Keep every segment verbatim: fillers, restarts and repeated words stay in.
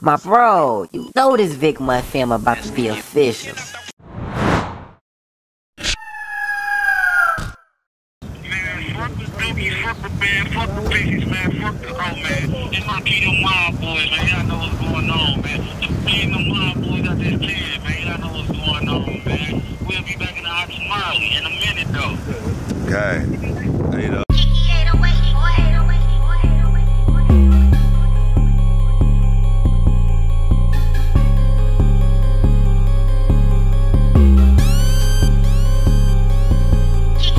My bro, you know this Vic Munn film about to be official. Okay.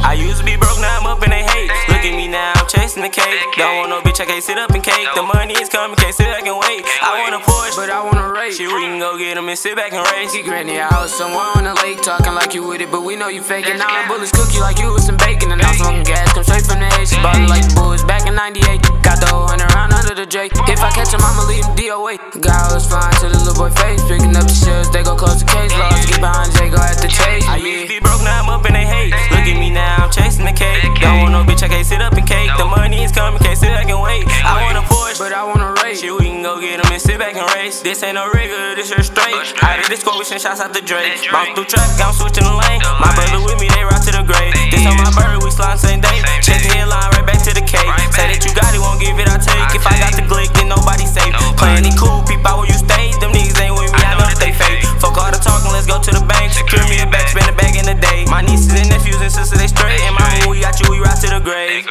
I used to be broke, now I'm up and they hate. Look at me now, I'm chasing the cake. Don't want no bitch, I can't sit up and cake. The money is coming, can't sit back and wait. I want a Porsche, but I want a race. Shit, we can go get them and sit back and race. Get granny out somewhere on the lake, talking like you with it, but we know you faking. Now I'm bullets cook you like you with some bacon. And I'm smoking gas, come straight from the H. Bought it like the boys back in ninety-eight. Got the whole hundred round under the Drake. If I catch him, I'ma leave him D O A. Guy was fine to the little boy face. Picking up the shells, they go close the case. Lost, get behind Jay, go at the chase. I used to be broke, now I'm up and they hate. Look at me now, I'm chasing the cake. Don't want no bitch, I can't sit up and cake. The money is coming, can't sit back and wait. I want a Porsche, but I want a race. Shit, we can go get them and sit back and race. This ain't no rigor, this shit straight. Out of this squad, we send shots out the Drake. Bounce through track, I'm switching the lane. My brother with me, they ride to the grave. This on my bird, we slide same day. Check the headline, right back to the cake. Say that you got it, won't give it, I take. If I got the glick, then nobody safe. Playin' it cool, peep out where you stay. Them niggas ain't with me, I know that they fake. Fuck all the talking, let's go to the bank. Secure me a bag, spend a bag in the day. My nieces and nephews and sisters, they straight. And mama, we got you, we ride to the grave.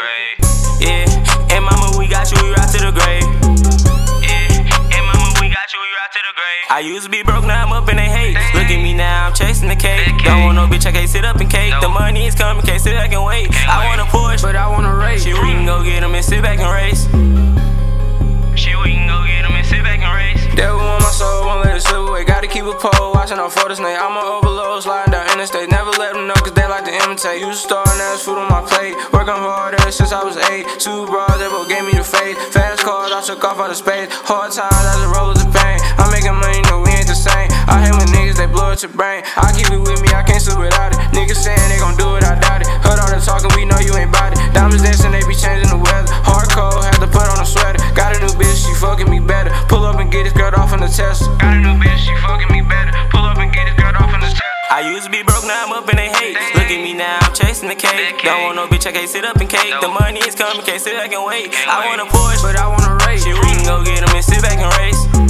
Yeah, and mama, we got you, we ride to the grave. Yeah, and mama, we got you, we ride to the grave. I used to be broke, now I'm up and they hate. Look at me now, I'm chasing the cake. Don't want no bitch, I can't sit up and cake. The money is coming, can't sit back and wait. I want a Porsche, but I want a race. Shit, we can go get them and sit back and race. Shit, we can go get them and sit back and race. Devil on my soul, won't let it slip away. Gotta keep a pole, watching out for this name. I'm a overload, sliding down interstate. Never let them know, cause they like to imitate. You star, now it's food on my plate. Working hard ever since I was eight. Two bras, they both gave me the faith. Fast cars, I took off out of space. Hard times, I just roll with the pain. I'm making money, no, we ain't the same. I hate when niggas, they blow up your brain. I keep it with me, I can't sleep without it. Niggas saying they gon' do it, I doubt it. Heard all the talking, we know you ain't bout it. Diamonds dancing, they be changing the weather. Hard cold, had to put on a sweater. Got a new bitch, she fucking me better. Pull up and get this girl off in the Tesla. Got a new bitch, she fucking me better. Pull up and get this girl off in the Tesla. I used to be broke, now I'm up and they hate. Look at me now, I'm chasing the cake. Don't want no bitch, I can't sit up and cake. The money is coming, can't sit back and wait. I want a Porsche, but I want a race. Shit, we can go get them and sit back and race.